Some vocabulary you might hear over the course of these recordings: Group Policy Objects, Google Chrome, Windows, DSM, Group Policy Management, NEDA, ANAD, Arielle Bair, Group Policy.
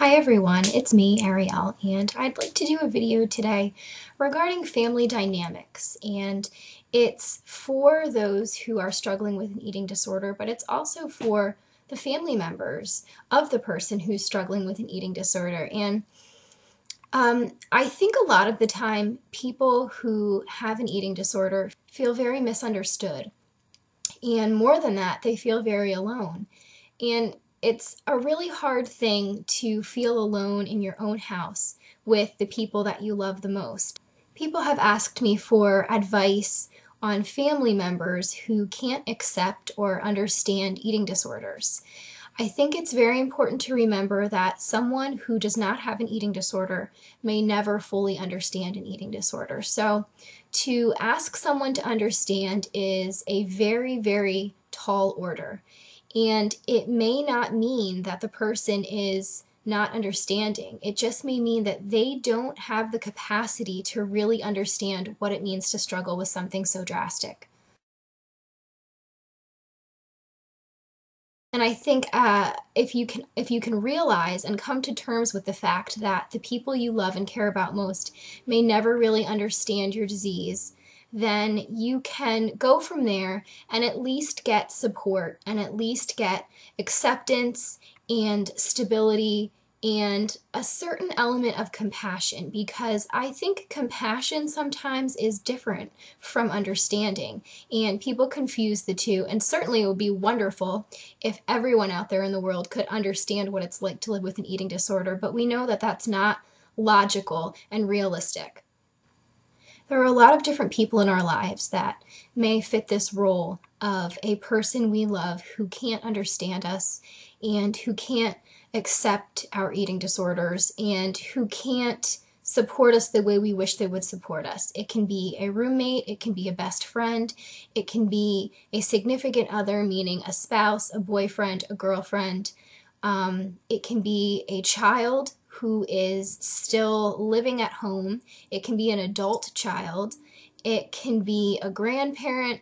Hi everyone, it's me, Arielle, and I'd like to do a video today regarding family dynamics, and it's for those who are struggling with an eating disorder, but it's also for the family members of the person who's struggling with an eating disorder. And I think a lot of the time people who have an eating disorder feel very misunderstood, and more than that, they feel very alone. And it's a really hard thing to feel alone in your own house with the people that you love the most. People have asked me for advice on family members who can't accept or understand eating disorders. I think it's very important to remember that someone who does not have an eating disorder may never fully understand an eating disorder. So to ask someone to understand is a very, very tall order. And it may not mean that the person is not understanding. It just may mean that they don't have the capacity to really understand what it means to struggle with something so drastic. And I think if you can realize and come to terms with the fact that the people you love and care about most may never really understand your disease, then you can go from there and at least get support and at least get acceptance and stability and a certain element of compassion, because I think compassion sometimes is different from understanding and people confuse the two. And certainly it would be wonderful if everyone out there in the world could understand what it's like to live with an eating disorder, but we know that that's not logical and realistic. There are a lot of different people in our lives that may fit this role of a person we love who can't understand us and who can't accept our eating disorders and who can't support us the way we wish they would support us. It can be a roommate, it can be a best friend, it can be a significant other, meaning a spouse, a boyfriend, a girlfriend. It can be a child who is still living at home. It can be an adult child. It can be a grandparent.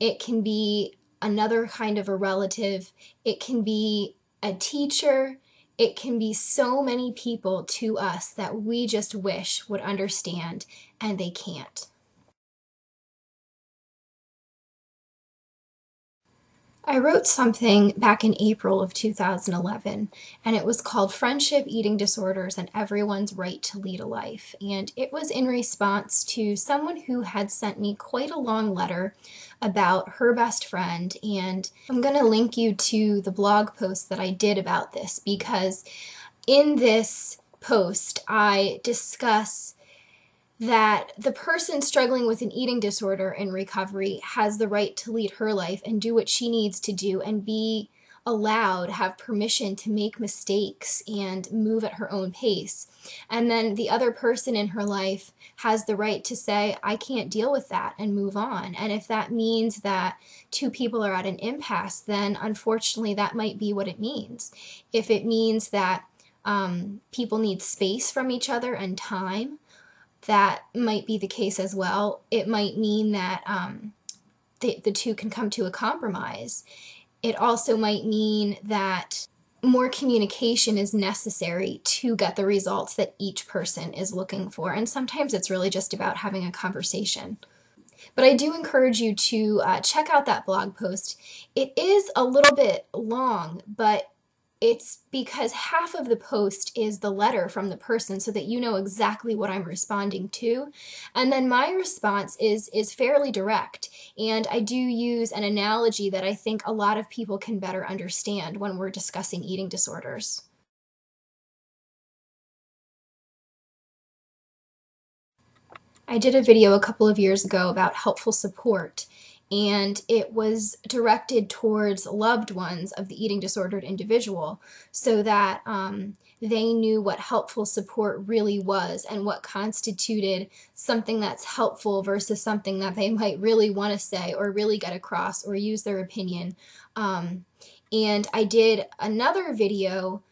It can be another kind of a relative. It can be a teacher. It can be so many people to us that we just wish would understand, and they can't. I wrote something back in April of 2011, and it was called Friendship, Eating Disorders, and Everyone's Right to Lead a Life. And it was in response to someone who had sent me quite a long letter about her best friend. And I'm going to link you to the blog post that I did about this, because in this post I discuss that the person struggling with an eating disorder in recovery has the right to lead her life and do what she needs to do and be allowed, have permission to make mistakes and move at her own pace. And then the other person in her life has the right to say, I can't deal with that, and move on. And if that means that two people are at an impasse, then unfortunately that might be what it means. If it means that people need space from each other and time, that might be the case as well. It might mean that the two can come to a compromise. It also might mean that more communication is necessary to get the results that each person is looking for. And sometimes it's really just about having a conversation. But I do encourage you to check out that blog post. It is a little bit long, but it's because half of the post is the letter from the person, so that you know exactly what I'm responding to. And then my response is fairly direct. And I do use an analogy that I think a lot of people can better understand when we're discussing eating disorders. I did a video a couple of years ago about helpful support, and it was directed towards loved ones of the eating disordered individual, so that they knew what helpful support really was and what constituted something that's helpful versus something that they might really want to say or really get across or use their opinion. And I did another video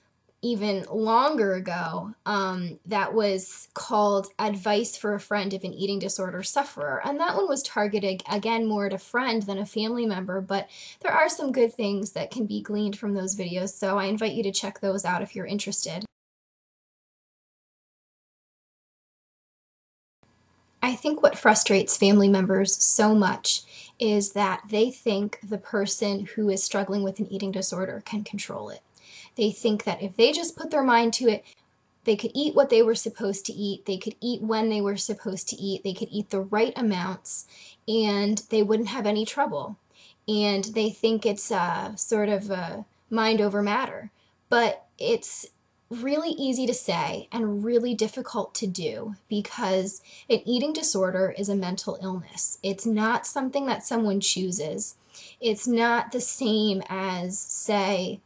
even longer ago that was called Advice for a Friend of an Eating Disorder Sufferer, and that one was targeted again more at a friend than a family member, but there are some good things that can be gleaned from those videos, so I invite you to check those out if you're interested. think what frustrates family members so much is that they think the person who is struggling with an eating disorder can control it. They think that if they just put their mind to it, they could eat what they were supposed to eat, they could eat when they were supposed to eat, they could eat the right amounts, and they wouldn't have any trouble. And they think it's sort of a mind over matter. But it's really easy to say and really difficult to do, because an eating disorder is a mental illness. It's not something that someone chooses. It's not the same as, say,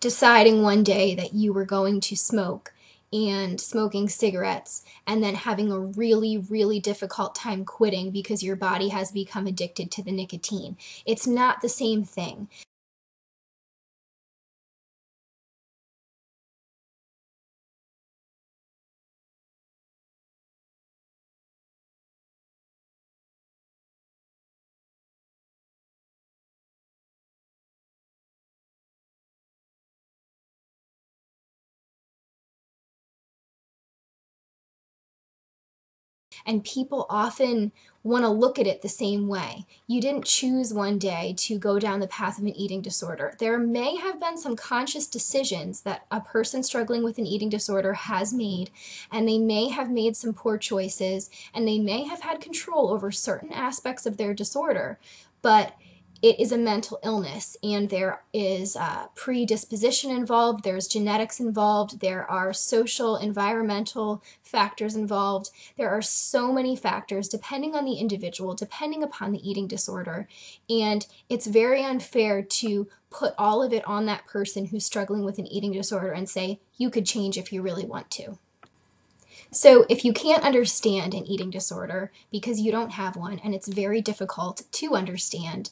deciding one day that you were going to smoke and smoking cigarettes and then having a really, really difficult time quitting because your body has become addicted to the nicotine. It's not the same thing. And people often want to look at it the same way. You didn't choose one day to go down the path of an eating disorder. There may have been some conscious decisions that a person struggling with an eating disorder has made, and they may have made some poor choices, and they may have had control over certain aspects of their disorder, but it is a mental illness, and there is predisposition involved, there's genetics involved, there are social, environmental factors involved. There are so many factors depending on the individual, depending upon the eating disorder, and it's very unfair to put all of it on that person who's struggling with an eating disorder and say, you could change if you really want to. So if you can't understand an eating disorder because you don't have one, and it's very difficult to understand,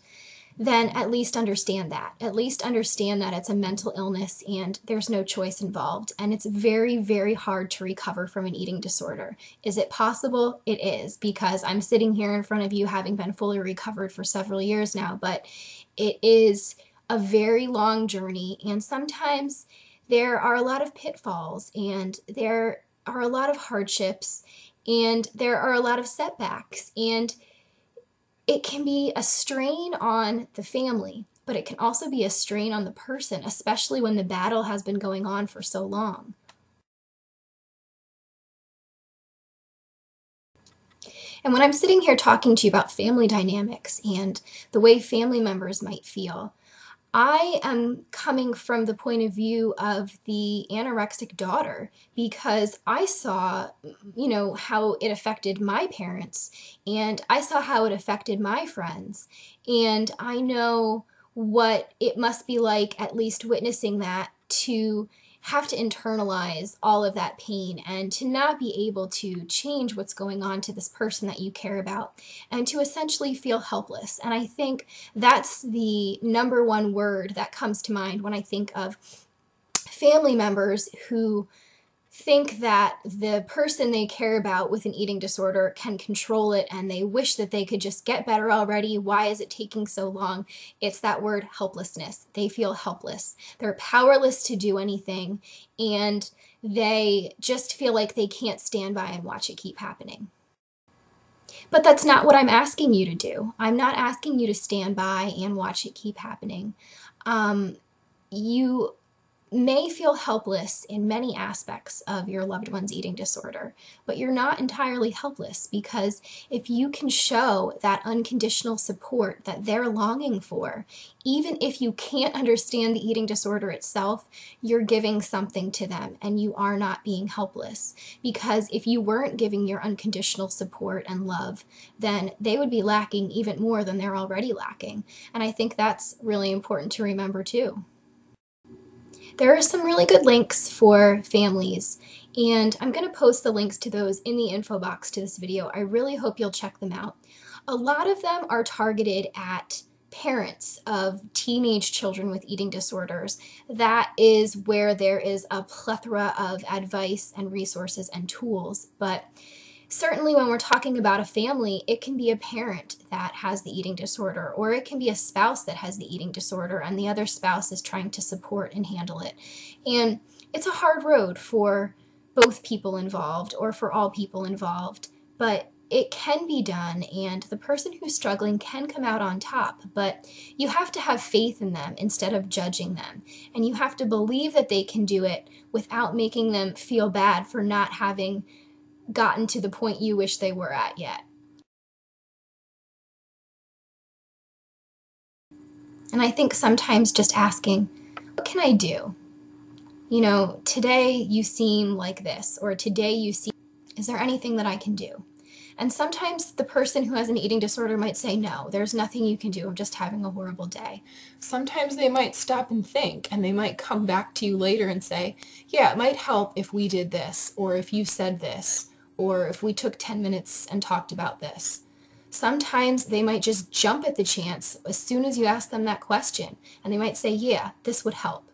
then at least understand that. At least understand that it's a mental illness and there's no choice involved. And it's very, very hard to recover from an eating disorder. Is it possible? It is, because I'm sitting here in front of you having been fully recovered for several years now, but it is a very long journey. And sometimes there are a lot of pitfalls, and there are a lot of hardships, and there are a lot of setbacks, and it can be a strain on the family, but it can also be a strain on the person, especially when the battle has been going on for so long. And when I'm sitting here talking to you about family dynamics and the way family members might feel, I am coming from the point of view of the anorexic daughter, because I saw, you know, how it affected my parents, and I saw how it affected my friends, and I know what it must be like, at least witnessing that, to have to internalize all of that pain and to not be able to change what's going on to this person that you care about, and to essentially feel helpless. And I think that's the number one word that comes to mind when I think of family members who think that the person they care about with an eating disorder can control it, and they wish that they could just get better already. Why is it taking so long? It's that word helplessness. They feel helpless. They're powerless to do anything, and they just feel like they can't stand by and watch it keep happening. But that's not what I'm asking you to do. I'm not asking you to stand by and watch it keep happening. You may feel helpless in many aspects of your loved one's eating disorder, but you're not entirely helpless, because if you can show that unconditional support that they're longing for, even if you can't understand the eating disorder itself, you're giving something to them, and you are not being helpless. Because if you weren't giving your unconditional support and love, then they would be lacking even more than they're already lacking. And I think that's really important to remember too. There are some really good links for families, and I'm going to post the links to those in the info box to this video. I really hope you'll check them out. A lot of them are targeted at parents of teenage children with eating disorders. That is where there is a plethora of advice and resources and tools, but certainly when we're talking about a family, it can be a parent that has the eating disorder, or it can be a spouse that has the eating disorder and the other spouse is trying to support and handle it. And it's a hard road for both people involved, or for all people involved, but it can be done, and the person who's struggling can come out on top, but you have to have faith in them instead of judging them, and you have to believe that they can do it without making them feel bad for not having gotten to the point you wish they were at yet. And I think sometimes just asking, what can I do? You know, today you seem like this, or today you seem, is there anything that I can do? And sometimes the person who has an eating disorder might say, no, there's nothing you can do, I'm just having a horrible day. Sometimes they might stop and think, and they might come back to you later and say, yeah, it might help if we did this, or if you said this, or if we took 10 minutes and talked about this. Sometimes they might just jump at the chance as soon as you ask them that question, and they might say, yeah, this would help.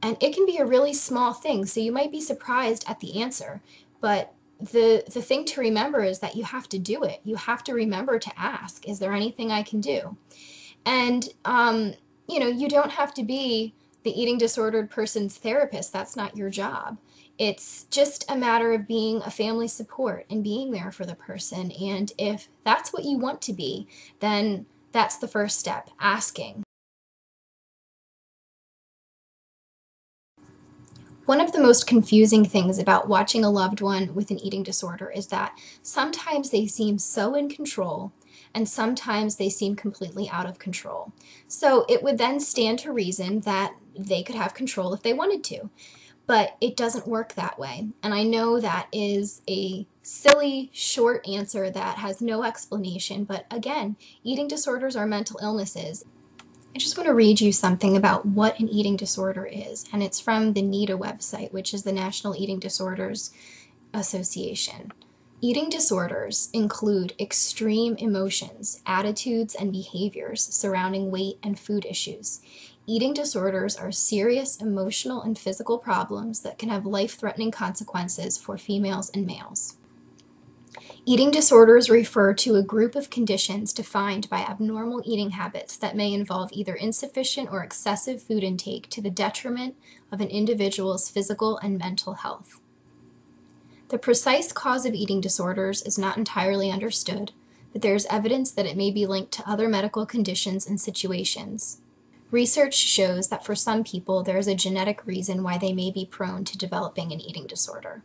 And it can be a really small thing, so you might be surprised at the answer, but the thing to remember is that you have to do it. You have to remember to ask, is there anything I can do? And, you know, you don't have to be the eating disordered person's therapist. That's not your job. It's just a matter of being a family support and being there for the person. And if that's what you want to be, then that's the first step, asking. One of the most confusing things about watching a loved one with an eating disorder is that sometimes they seem so in control and sometimes they seem completely out of control. So it would then stand to reason that they could have control if they wanted to, but it doesn't work that way. And I know that is a silly, short answer that has no explanation, but again, eating disorders are mental illnesses. I just want to read you something about what an eating disorder is, and it's from the NEDA website, which is the National Eating Disorders Association. Eating disorders include extreme emotions, attitudes, and behaviors surrounding weight and food issues. Eating disorders are serious emotional and physical problems that can have life-threatening consequences for females and males. Eating disorders refer to a group of conditions defined by abnormal eating habits that may involve either insufficient or excessive food intake to the detriment of an individual's physical and mental health. The precise cause of eating disorders is not entirely understood, but there is evidence that it may be linked to other medical conditions and situations. Research shows that for some people, there is a genetic reason why they may be prone to developing an eating disorder.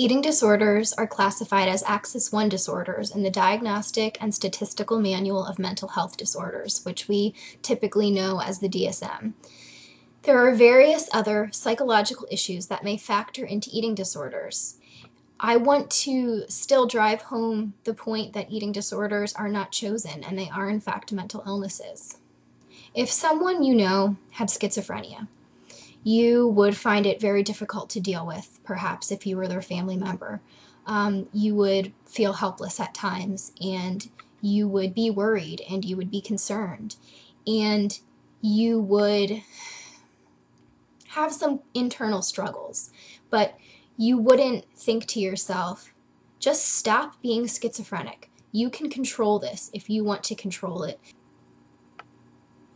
Eating disorders are classified as Axis 1 disorders in the Diagnostic and Statistical Manual of Mental Health Disorders, which we typically know as the DSM. There are various other psychological issues that may factor into eating disorders. I want to still drive home the point that eating disorders are not chosen, and they are in fact mental illnesses. If someone you know had schizophrenia, you would find it very difficult to deal with, perhaps, if you were their family member. You would feel helpless at times, and you would be worried, and you would be concerned, and you would have some internal struggles, but you wouldn't think to yourself, just stop being schizophrenic. You can control this if you want to control it.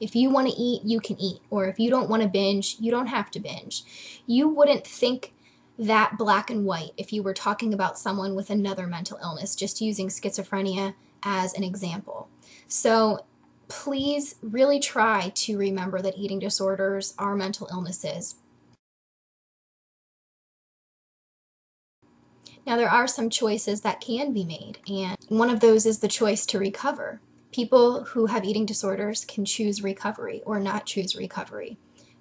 If you want to eat, you can eat. Or if you don't want to binge, you don't have to binge. You wouldn't think that black and white if you were talking about someone with another mental illness, just using schizophrenia as an example. So please really try to remember that eating disorders are mental illnesses. Now, there are some choices that can be made, and one of those is the choice to recover. People who have eating disorders can choose recovery or not choose recovery.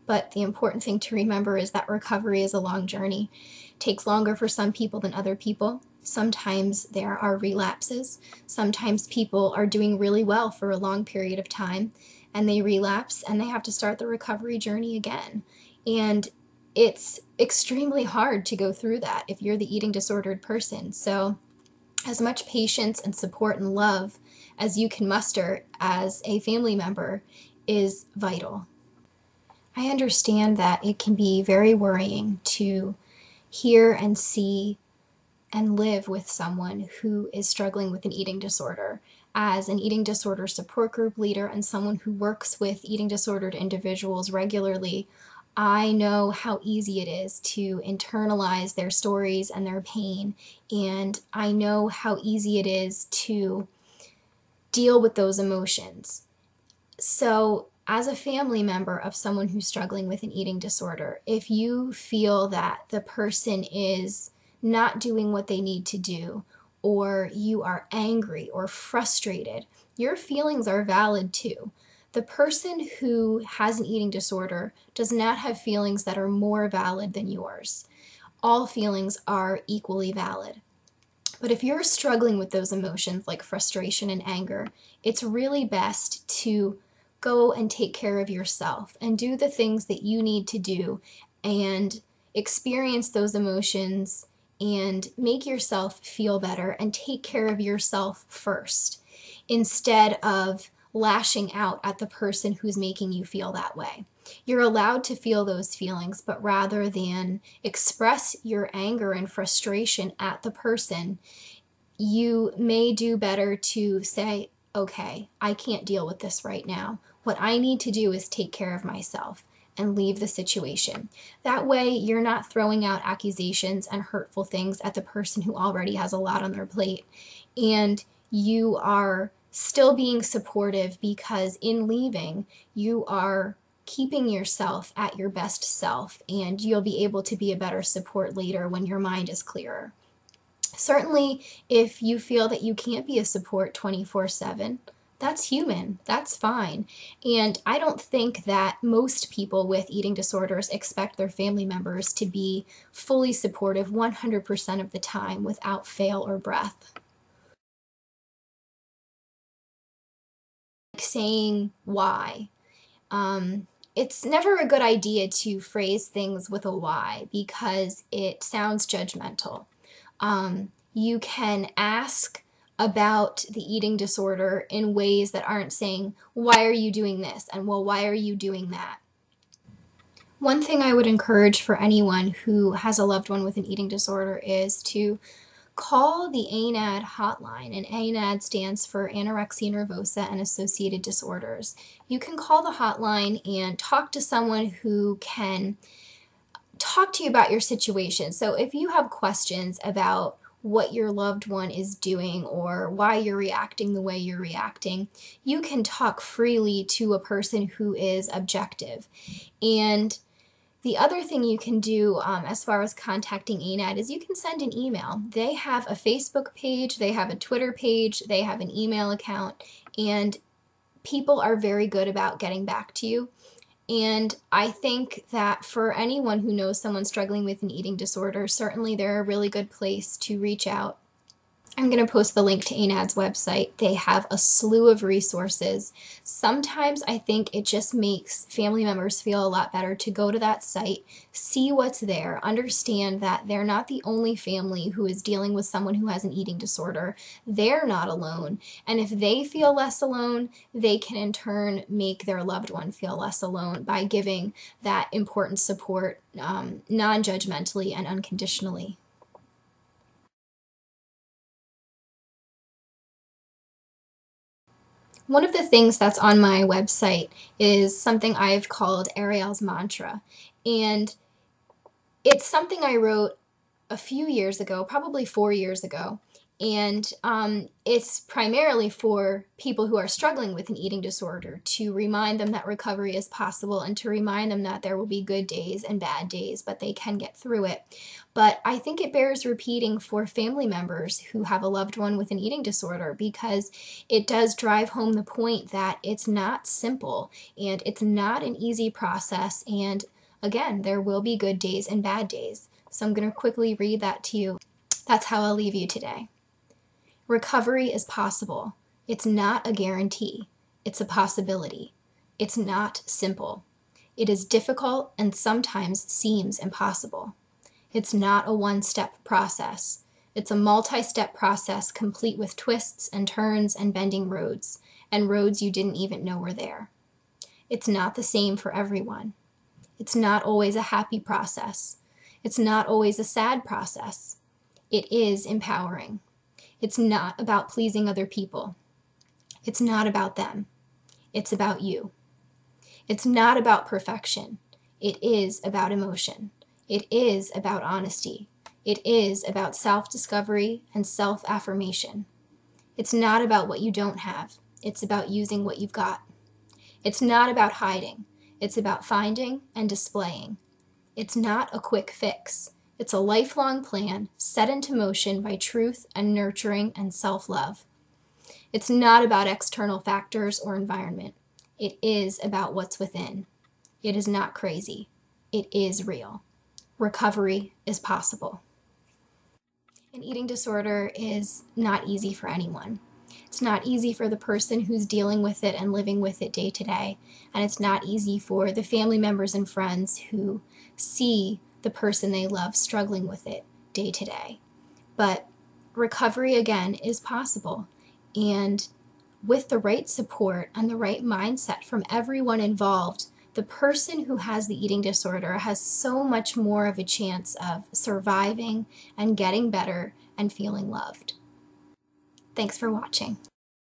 But the important thing to remember is that recovery is a long journey. It takes longer for some people than other people. Sometimes there are relapses. Sometimes people are doing really well for a long period of time and they relapse and they have to start the recovery journey again. And it's extremely hard to go through that if you're the eating disordered person. So as much patience and support and love as you can muster as a family member is vital. I understand that it can be very worrying to hear and see and live with someone who is struggling with an eating disorder. As an eating disorder support group leader and someone who works with eating disordered individuals regularly, I know how easy it is to internalize their stories and their pain, and I know how easy it is to deal with those emotions. So as a family member of someone who's struggling with an eating disorder, if you feel that the person is not doing what they need to do, or you are angry or frustrated, your feelings are valid too. The person who has an eating disorder does not have feelings that are more valid than yours. All feelings are equally valid. But if you're struggling with those emotions like frustration and anger, it's really best to go and take care of yourself and do the things that you need to do and experience those emotions and make yourself feel better and take care of yourself first instead of lashing out at the person who's making you feel that way. You're allowed to feel those feelings, but rather than express your anger and frustration at the person, you may do better to say, okay, I can't deal with this right now. What I need to do is take care of myself and leave the situation. That way you're not throwing out accusations and hurtful things at the person who already has a lot on their plate, and you are still being supportive, because in leaving you are keeping yourself at your best self, and you'll be able to be a better support later when your mind is clearer. Certainly, if you feel that you can't be a support 24/7, that's human, that's fine. And I don't think that most people with eating disorders expect their family members to be fully supportive 100% of the time without fail or breath. Saying why. It's never a good idea to phrase things with a why, because it sounds judgmental. You can ask about the eating disorder in ways that aren't saying, why are you doing this? And well, why are you doing that? One thing I would encourage for anyone who has a loved one with an eating disorder is to call the ANAD hotline, and ANAD stands for Anorexia Nervosa and Associated Disorders. You can call the hotline and talk to someone who can talk to you about your situation. So if you have questions about what your loved one is doing or why you're reacting the way you're reacting, you can talk freely to a person who is objective. And the other thing you can do as far as contacting ANAD is you can send an email. They have a Facebook page, they have a Twitter page, they have an email account, and people are very good about getting back to you. And I think that for anyone who knows someone struggling with an eating disorder, certainly they're a really good place to reach out. I'm going to post the link to ANAD's website. They have a slew of resources. Sometimes I think it just makes family members feel a lot better to go to that site, see what's there, understand that they're not the only family who is dealing with someone who has an eating disorder. They're not alone. And if they feel less alone, they can in turn make their loved one feel less alone by giving that important support non-judgmentally and unconditionally. One of the things that's on my website is something I've called Arielle's Mantra, and it's something I wrote a few years ago, probably 4 years ago, and it's primarily for people who are struggling with an eating disorder, to remind them that recovery is possible and to remind them that there will be good days and bad days, but they can get through it. But I think it bears repeating for family members who have a loved one with an eating disorder, because it does drive home the point that it's not simple and it's not an easy process. And again, there will be good days and bad days. So I'm going to quickly read that to you. That's how I'll leave you today. Recovery is possible. It's not a guarantee. It's a possibility. It's not simple. It is difficult and sometimes seems impossible. It's not a one-step process. It's a multi-step process complete with twists and turns and bending roads, and roads you didn't even know were there. It's not the same for everyone. It's not always a happy process. It's not always a sad process. It is empowering. It's not about pleasing other people. It's not about them. It's about you. It's not about perfection. It is about emotion. It is about honesty. It is about self-discovery and self-affirmation. It's not about what you don't have. It's about using what you've got. It's not about hiding. It's about finding and displaying. It's not a quick fix. It's a lifelong plan set into motion by truth and nurturing and self-love. It's not about external factors or environment. It is about what's within. It is not crazy. It is real. Recovery is possible. An eating disorder is not easy for anyone. It's not easy for the person who's dealing with it and living with it day to day. And it's not easy for the family members and friends who see the person they love struggling with it day to day. But recovery, again, is possible. And with the right support and the right mindset from everyone involved, the person who has the eating disorder has so much more of a chance of surviving and getting better and feeling loved. Thanks for watching.